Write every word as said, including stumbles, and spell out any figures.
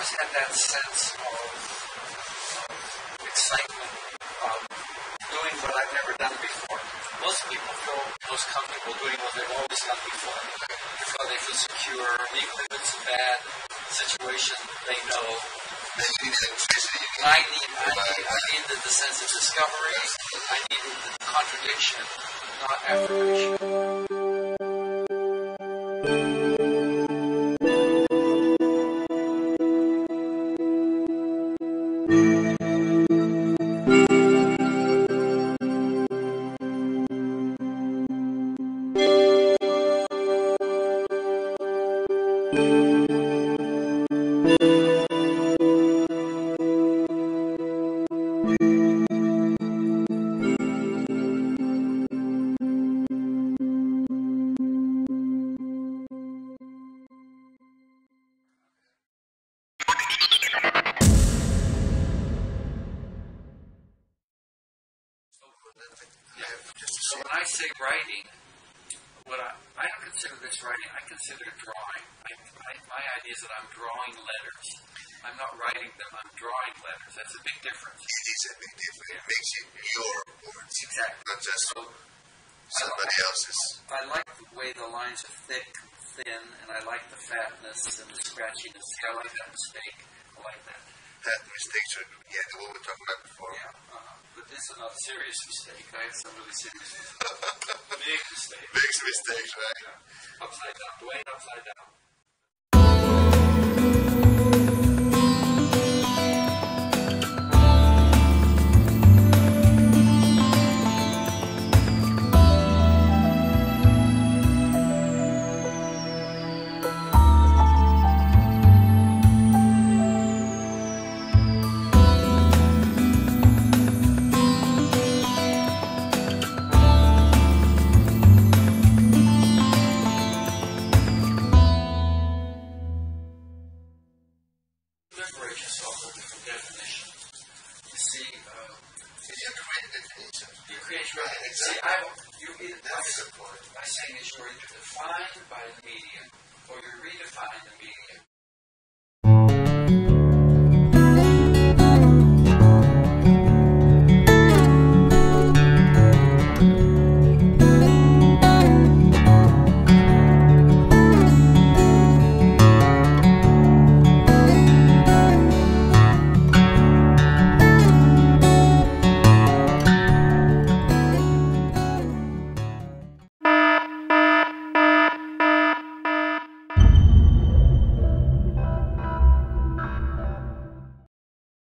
Had that sense of excitement about doing what I've never done before. Most people feel most comfortable doing what they've always done before. Because they feel secure, even if it's a bad situation, they know. They need electricity. I need, I need, I needed the sense of discovery. I needed the contradiction, not affirmation. So when I say writing, what I, I don't consider this writing, I consider it drawing. I, I, my idea is that I'm drawing letters. I'm not writing them, I'm drawing letters. That's a big difference. It is a big difference. It makes it your words. Exactly. Not just so, somebody I, else's. I like the way the lines are thick, thin, and I like the fatness and the scratchiness. I like that mistake. I like that. That mistake, yeah, the one we were talking about before. Yeah, uh-huh. But this is not a serious mistake. I had some really serious mistakes. Big mistake. Big mistakes, right? Yeah. Upside down, the way upside down. By saying is you're either defined by the medium or you're redefined the medium.